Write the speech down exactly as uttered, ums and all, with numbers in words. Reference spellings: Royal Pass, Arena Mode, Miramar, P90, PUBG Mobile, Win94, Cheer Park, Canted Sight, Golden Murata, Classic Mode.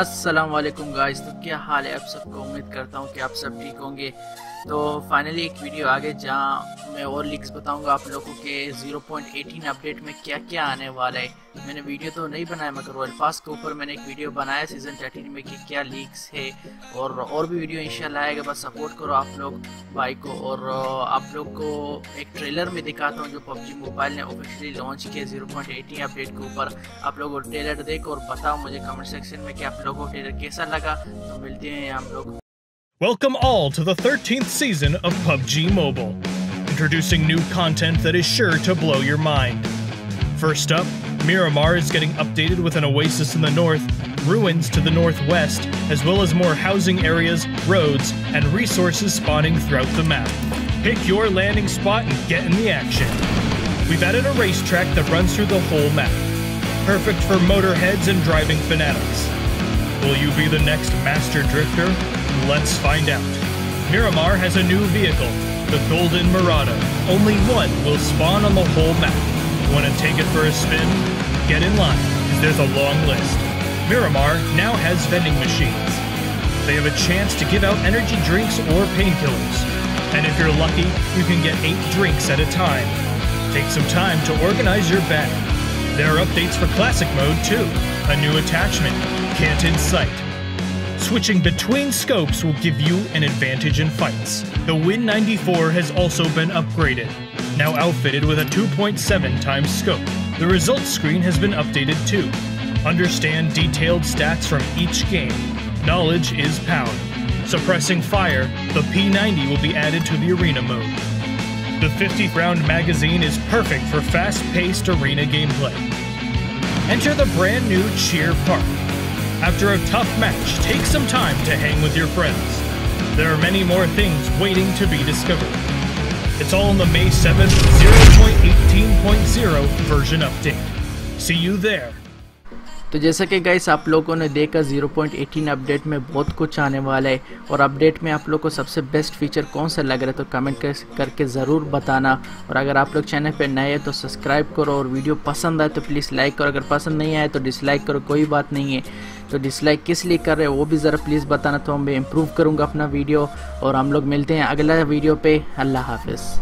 السلام علیکم گائز، تو کیا حال ہے آپ سب کو؟ امید کرتا ہوں کہ آپ سب ٹھیک ہوں گے۔ تو فائنلی ایک ویڈیو آگے جہاں میں اور لیکس بتاؤں گا آپ لوگوں کے زیرو پوائنٹ ایٹین اپڈیٹ میں کیا کیا آنے والا ہے۔ میں نے ویڈیو تو نہیں بنایا مگر رائل پاس کے اوپر میں نے ایک ویڈیو بنایا سیزن تھرٹین میں کہ کیا لیکس ہے، اور اور بھی ویڈیو انشاءاللہ آئے گا۔ بس سپورٹ کرو آپ لوگ بھائی کو، اور آپ لوگ کو ایک ٹریلر میں دکھاتا ہوں جو پب جی موبائل نے آفیشلی لانچ کیا زیرو پوائنٹ ایٹین اپڈیٹ کے اوپر۔ آپ لوگ وہ ٹریلر دیکھو اور بتاؤ مجھے کمنٹ سیکشن میں کہ آپ لوگوں کو ٹریلر کیسا لگا۔ تو ملتے ہیں ہم لوگ۔ Welcome all to the thirteenth season of P U B G Mobile, introducing new content that is sure to blow your mind. First up, Miramar is getting updated with an oasis in the north, ruins to the northwest, as well as more housing areas, roads, and resources spawning throughout the map. Pick your landing spot and get in the action. We've added a racetrack that runs through the whole map, perfect for motorheads and driving fanatics. Will you be the next master drifter? Let's find out. Miramar has a new vehicle, the Golden Murata. Only one will spawn on the whole map. Want to take it for a spin? Get in line, because there's a long list. Miramar now has vending machines. They have a chance to give out energy drinks or painkillers. And if you're lucky, you can get eight drinks at a time. Take some time to organize your bag. There are updates for Classic Mode too. A new attachment, Canted Sight. Switching between scopes will give you an advantage in fights. The Win ninety-four has also been upgraded, now outfitted with a two point seven times scope. The results screen has been updated too. Understand detailed stats from each game. Knowledge is power. Suppressing fire, the P ninety will be added to the Arena Mode. The fiftieth round magazine is perfect for fast-paced arena gameplay. Enter the brand new Cheer Park. After a tough match, take some time to hang with your friends. There are many more things waiting to be discovered. It's all in the May seventh zero point eighteen point zero version update. See you there. تو جیسا کہ guys آپ لوگوں نے دیکھا zero point eighteen update میں بہت کچھ آنے والا ہے، اور اپڈیٹ میں آپ لوگوں کو سب سے بیسٹ فیچر کون سا لگ رہا ہے تو کمنٹ کر کے ضرور بتانا، اور اگر آپ لوگ چینل پہ نئے ہیں تو سبسکرائب کرو، اور ویڈیو پسند آئے تو پلیز لائک کرو، اگر پسند نہیں آئے تو ڈس لائک کرو، کوئی بات نہیں ہے۔ تو ڈس لائک کس لیے کر رہے ہو وہ بھی ذرا پلیز بتانا، تو میں امپروو کروں گا اپنا ویڈیو، اور ہم لوگ ملتے ہیں اگلا ویڈیو پہ۔ اللہ حافظ۔